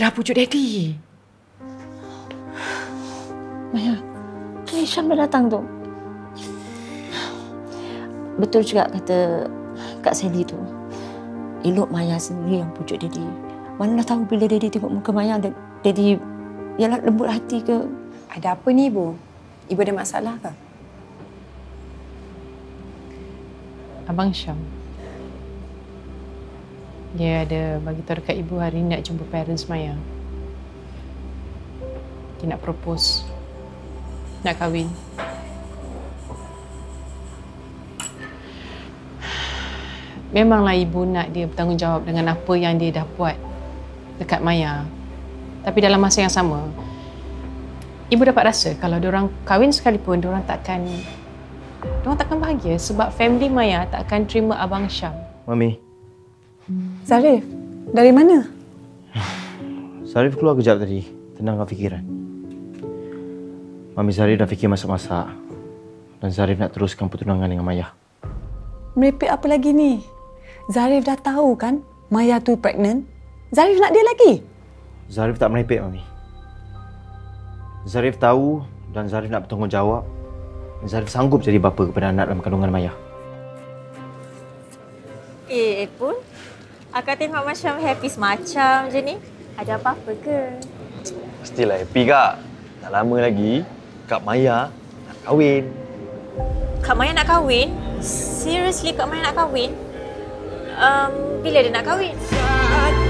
Pergilah pujuk Daddy. Maya, Hisyam dah datang tu. Betul juga kata Kak Sally tu. Elok Maya sendiri yang pujuk Daddy. Manalah tahu bila Daddy tengok muka Maya, Daddy ialah lembut hati ke? Ada apa ni, Ibu? Ibu ada masalah ke? Abang Hisyam, dia ada bagi tahu dekat Ibu hari ni nak jumpa parents Maya. Dia nak propose, nak kahwin. Memanglah Ibu nak dia bertanggungjawab dengan apa yang dia dah buat dekat Maya. Tapi dalam masa yang sama, Ibu dapat rasa kalau diorang kahwin sekalipun, diorang takkan bahagia sebab family Maya takkan terima Abang Hisyam. Mami. Zarif, dari mana? Zarif keluar kejap tadi, tenangkan fikiran. Mami Zarif dah fikir masak-masak dan Zarif nak teruskan pertunangan dengan Maya. Merepek apa lagi ni? Zarif dah tahu kan Maya tu pregnant. Zarif nak dia lagi? Zarif tak merepek, Mami. Zarif tahu dan Zarif nak bertanggungjawab. Zarif sanggup jadi bapa kepada anak dalam kandungan Maya. Eh pun, akak tengok macam happy semacam je ni. Ada apa-apa ke? Mestilah happy, Kak. Tak lama lagi, Kak Maya nak kahwin. Kak Maya nak kahwin? Seriously, Kak Maya nak kahwin? Bila dia nak kahwin?